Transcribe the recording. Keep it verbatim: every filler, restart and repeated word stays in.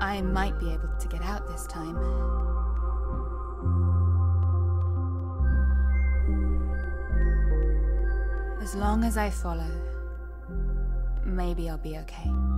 I might be able to get out this time. As long as I follow, maybe I'll be okay.